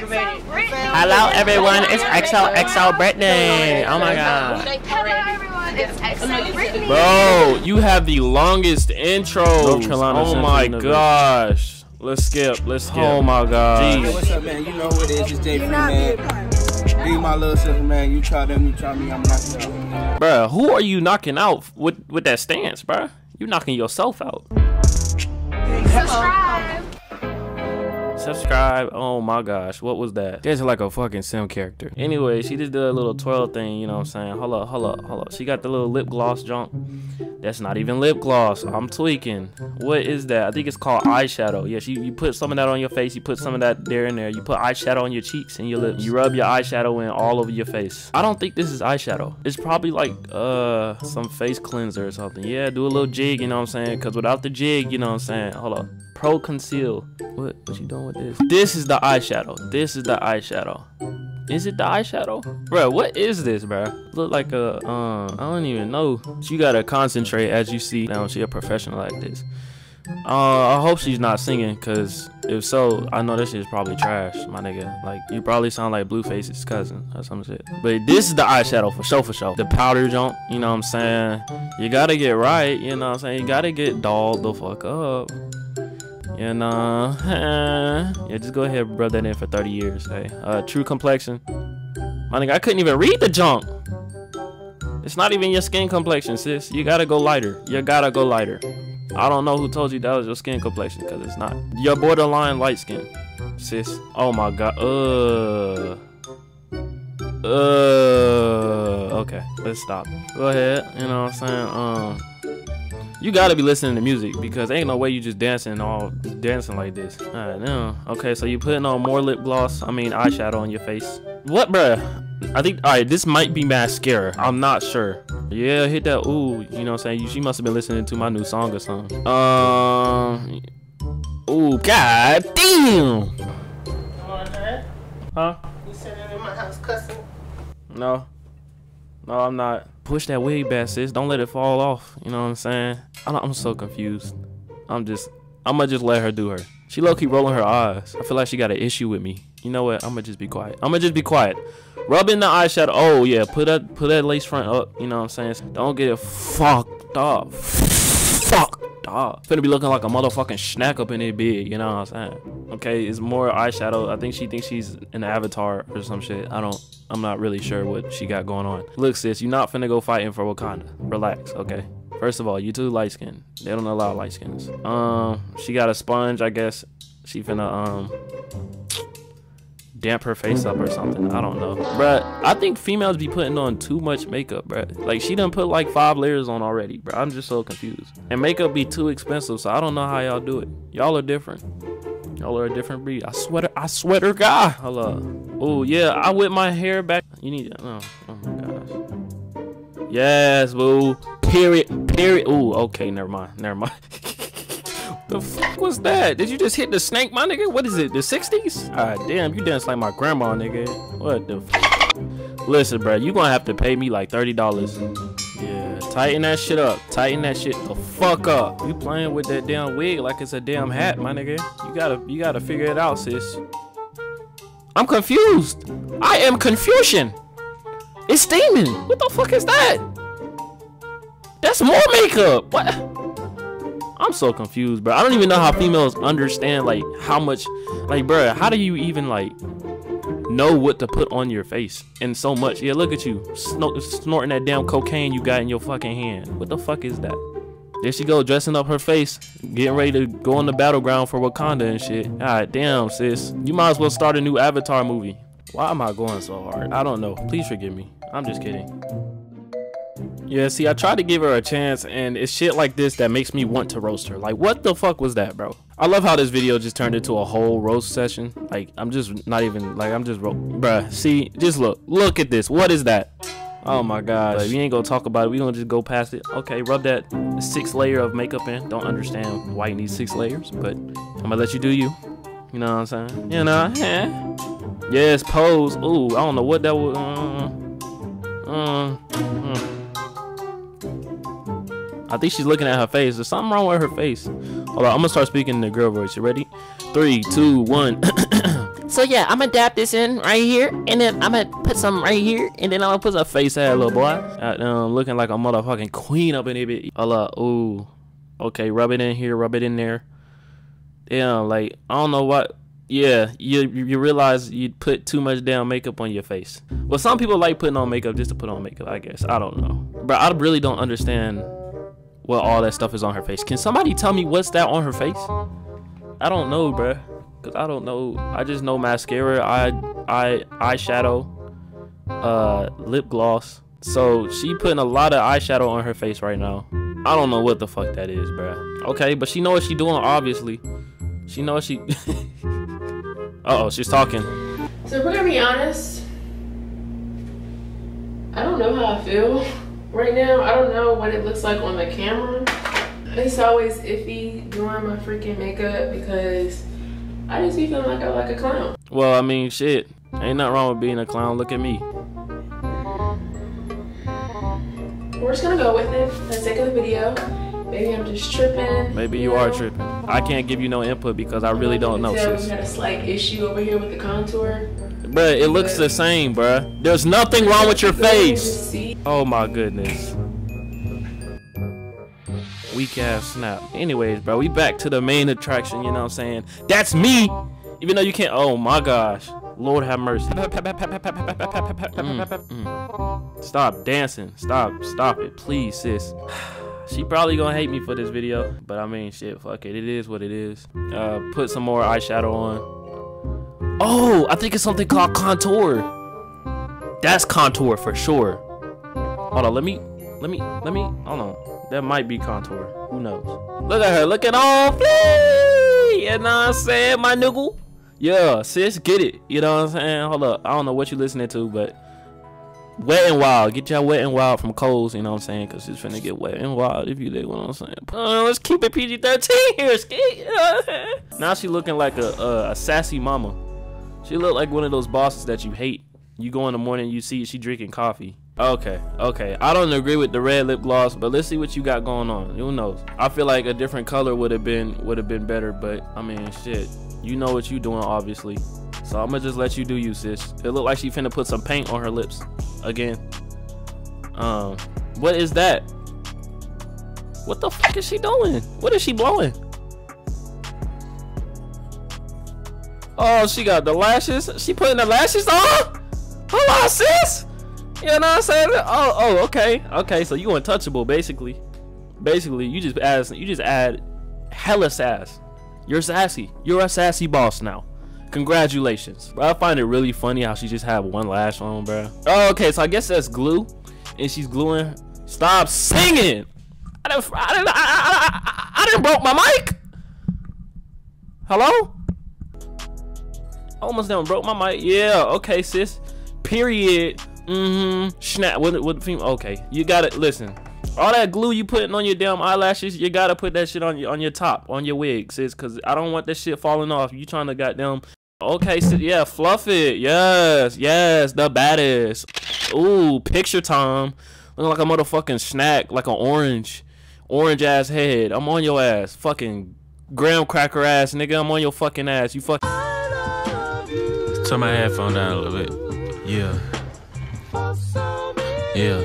Hello everyone, it's XOXO Brittany. Oh my god. Hello everyone, it's XOXO Brittany. Bro, you have the longest intro. Oh my gosh. Let's skip. Oh my god. Hey, what's up, man? You know what it is, it's JP, man. Be my little sister, man. You try them, you try me, I'm knocking out. Bruh, who are you knocking out with that stance, bruh? You knocking yourself out. Subscribe. Oh my gosh, what was that? That's like a fucking sim character. Anyway, she just did a little twirl thing, you know what I'm saying? Hold up. She got the little lip gloss jump. That's not even lip gloss. I'm tweaking. What is that? I think it's called eyeshadow. Yes, you put some of that on your face. You put some of that there and there. You put eyeshadow on your cheeks and your lips. You rub your eyeshadow in all over your face. I don't think this is eyeshadow. It's probably like some face cleanser or something. Yeah, do a little jig, you know what I'm saying? Because without the jig, you know what I'm saying? Hold up. Pro conceal. What you doing with this? This is the eyeshadow. Is it the eyeshadow? Bruh, what is this, bruh? Look like a, I don't even know. She gotta concentrate, as you see. Now she a professional like this. I hope she's not singing, cause if so, I know this shit is probably trash, my nigga. Like, you probably sound like Blueface's cousin or some shit. But this is the eyeshadow for sure. The powder jump, you know what I'm saying? You gotta get right, you know what I'm saying? You gotta get dolled the fuck up. You know, yeah, just go ahead and rub that in for 30 years, hey. True complexion. My nigga, I couldn't even read the junk. It's not even your skin complexion, sis. You gotta go lighter. I don't know who told you that was your skin complexion, because it's not. Your borderline light skin, sis. Oh my god. Okay, let's stop. Go ahead, you know what I'm saying? You gotta be listening to music, because ain't no way you just dancing like this. Alright, now. Okay, so you putting on more lip gloss, eyeshadow on your face. What, bruh? I think, alright, this might be mascara. I'm not sure. Yeah, hit that ooh, you know what I'm saying? She must have been listening to my new song or something. Ooh, god damn! Huh? You sitting in my house cussing? No, I'm not. Push that wig back, sis. Don't let it fall off. You know what I'm saying? I'm so confused. I'ma just let her do her. She low-key rolling her eyes. I feel like she got an issue with me. You know what? I'ma just be quiet. Rub in the eyeshadow. Oh yeah, put that lace front up. You know what I'm saying? Don't get it fucked up. Finna be looking like a motherfucking snack up in it big, you know what I'm saying? Okay, it's more eyeshadow. I think she thinks she's an avatar or some shit. I'm not really sure what she got going on. Look, sis, you're not finna go fighting for Wakanda. Relax, okay? First of all, you too light skinned. They don't allow light skins. She got a sponge, I guess. She finna damp her face up or something. I don't know. Bruh, I think females be putting on too much makeup, bruh. Like, she done put like 5 layers on already, bruh. I'm just so confused. And makeup be too expensive, so I don't know how y'all do it. Y'all are different. Y'all are a different breed. I swear to God. Hello. Oh, yeah, I whip my hair back. You need to, oh my gosh. Yes, boo. Period. Ooh, okay, never mind. The fuck was that? Did you just hit the snake, my nigga? What is it, the 60s? Alright, damn, you dance like my grandma, nigga. What the fuck? Listen, bro, you gonna have to pay me like $30. Yeah, tighten that shit up. Tighten that shit the fuck up. You playing with that damn wig like it's a damn hat, my nigga. You gotta figure it out, sis. I'm confused. I am Confucian. It's steaming. What the fuck is that? That's more makeup. What? I'm so confused, bro. I don't even know how females understand, like, how much, like, bro, how do you even, like, know what to put on your face and so much? Yeah, look at you snorting that damn cocaine you got in your fucking hand. What the fuck is that? There she go, dressing up her face, getting ready to go on the battleground for Wakanda and shit. God damn, sis. You might as well start a new Avatar movie. Why am I going so hard? I don't know. Please forgive me. I'm just kidding. Yeah, see, I tried to give her a chance, and it's shit like this that makes me want to roast her. Like, what the fuck was that, bro? I love how this video just turned into a whole roast session. Like, I'm just not even, like, I'm just, bruh, see, just look at this. What is that? Oh my gosh. Like, we ain't gonna talk about it. We gonna just go past it. Okay, rub that 6 layer of makeup in. Don't understand why you need 6 layers, but I'm gonna let you do you. You know what I'm saying? You know, yeah. Yes, pose. Ooh, I don't know what that was. I think she's looking at her face. There's something wrong with her face. Hold on, I'm gonna start speaking in the girl voice. You ready? 3, 2, 1. So yeah, I'm gonna dab this in right here, and then I'm gonna put some right here, and then I'm gonna put some face hair, little boy. Looking like a motherfucking queen up in here, bitch. Ooh. Okay, rub it in here, rub it in there. Yeah, like, I don't know what. Yeah, you realize you put too much damn makeup on your face. Well, some people like putting on makeup just to put on makeup, I guess. I don't know. But I really don't understand what all that stuff is on her face. Can somebody tell me what's that on her face? I don't know, bruh. Cause I don't know. I just know mascara, eyeshadow, lip gloss. So she putting a lot of eyeshadow on her face right now. I don't know what the fuck that is, bruh. Okay, but she know what she doing, obviously. She knows she... Uh-oh, she's talking. So if we're gonna be honest, I don't know how I feel right now. I don't know what it looks like on the camera. It's always iffy doing my freaking makeup because I just be feeling like I like a clown. Well, I mean, shit. Ain't nothing wrong with being a clown. Look at me. We're just gonna go with it for the sake of the video. Maybe I'm just tripping. Maybe you are tripping. I can't give you no input because I really don't know, sis. We had a slight issue over here with the contour. Bruh, it looks the same, bruh. There's nothing wrong with your face. Oh my goodness. Weak ass snap. Anyways, bro, we back to the main attraction, you know what I'm saying? That's me! Even though you can't. Oh my gosh. Lord have mercy. Stop dancing. Stop it. Please, sis. She probably gonna hate me for this video, but I mean, shit, fuck it. It is what it is. Put some more eyeshadow on. Oh, I think it's something called contour. That's contour for sure. Hold on, let me, hold on. That might be contour, who knows? Look at her, look at all flea! You know what I'm saying, my nigga? Yeah, sis, get it, you know what I'm saying? Hold up, I don't know what you listening to, but Wet and Wild, get y'all Wet and Wild from Kohl's, you know what I'm saying? Cause it's finna get wet and wild if you dig what I'm saying. Let's keep it PG-13 here, skate. You know what I'm saying? Now she looking like a sassy mama. She look like one of those bosses that you hate. You go in the morning, you see she drinking coffee. Okay. I don't agree with the red lip gloss, but let's see what you got going on. Who knows? I feel like a different color would have been better, but I mean, shit. You know what you doing, obviously. So I'm gonna just let you do you, sis. It look like she finna put some paint on her lips again. What is that? What the fuck is she doing? What is she blowing? Oh, she got the lashes. She putting the lashes on? Hold on, sis. You know what I'm saying? Oh, okay. Okay, so you untouchable, basically. Basically, you just add hella sass. You're sassy. You're a sassy boss now. Congratulations. Bro, I find it really funny how she just had one lash on, bro. Oh, okay, so I guess that's glue, and she's gluing. Stop singing! I didn't broke my mic. Hello? Almost done broke my mic. Yeah. Okay, sis. Period. Snap. What film? Okay, you got it. Listen. All that glue you putting on your damn eyelashes, you gotta put that shit on your top, on your wig, sis, cause I don't want that shit falling off. You trying to goddamn. Okay, sis, yeah, fluff it. Yes, the baddest. Ooh, picture time. Looking like a motherfucking snack, like an orange ass head. I'm on your ass, fucking graham cracker ass, nigga. I'm on your fucking ass. You fucking. Turn my headphone down a little bit. Yeah.